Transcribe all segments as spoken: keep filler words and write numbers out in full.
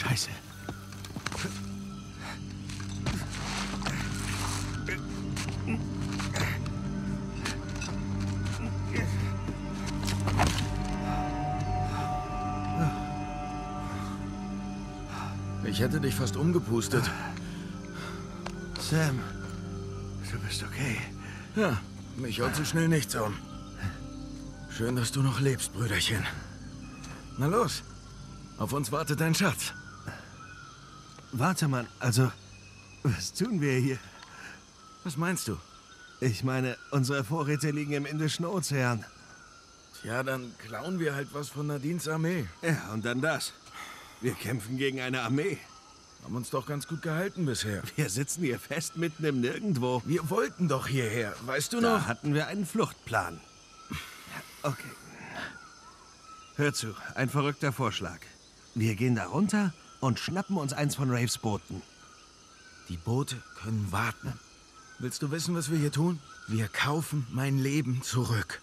Scheiße. Ich hätte dich fast umgepustet. Sam, du bist okay. Ja, mich haut so schnell nichts um. Schön, dass du noch lebst, Brüderchen. Na los, auf uns wartet dein Schatz. Warte mal, also, was tun wir hier? Was meinst du? Ich meine, unsere Vorräte liegen im Indischen Ozean. Tja, dann klauen wir halt was von Nadines Armee. Ja, und dann das. Wir kämpfen gegen eine Armee. Haben uns doch ganz gut gehalten bisher. Wir sitzen hier fest mitten im Nirgendwo. Wir wollten doch hierher, weißt du noch? Da hatten wir einen Fluchtplan. Okay. Hör zu, ein verrückter Vorschlag. Wir gehen da runter und schnappen uns eins von Raves Booten. Die Boote können warten. Willst du wissen, was wir hier tun? Wir kaufen mein Leben zurück.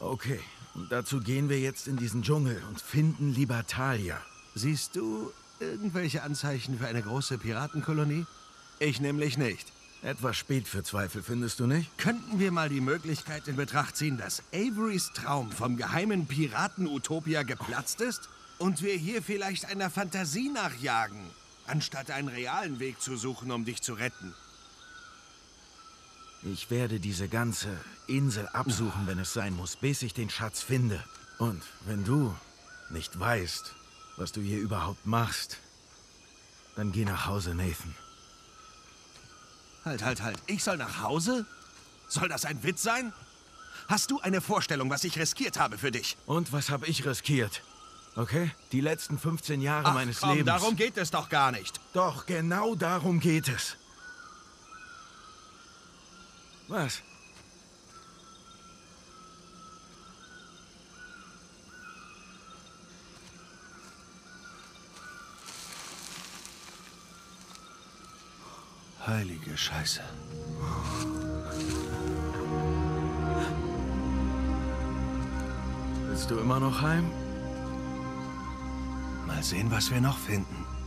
Okay, und dazu gehen wir jetzt in diesen Dschungel und finden Libertalia. Siehst du irgendwelche Anzeichen für eine große Piratenkolonie? Ich nämlich nicht. Etwas spät für Zweifel, findest du nicht? Könnten wir mal die Möglichkeit in Betracht ziehen, dass Averys Traum vom geheimen Piraten-Utopia geplatzt ist und wir hier vielleicht einer Fantasie nachjagen, anstatt einen realen Weg zu suchen, um dich zu retten? Ich werde diese ganze Insel absuchen, wenn es sein muss, bis ich den Schatz finde. Und wenn du nicht weißt, was du hier überhaupt machst, dann geh nach Hause, Nathan. Halt, halt, halt. Ich soll nach Hause? Soll das ein Witz sein? Hast du eine Vorstellung, was ich riskiert habe für dich? Und was habe ich riskiert? Okay? Die letzten fünfzehn Jahre Ach, meines komm, Lebens. Darum geht es doch gar nicht. Doch, genau darum geht es. Was? Heilige Scheiße. Willst du immer noch heim? Mal sehen, was wir noch finden.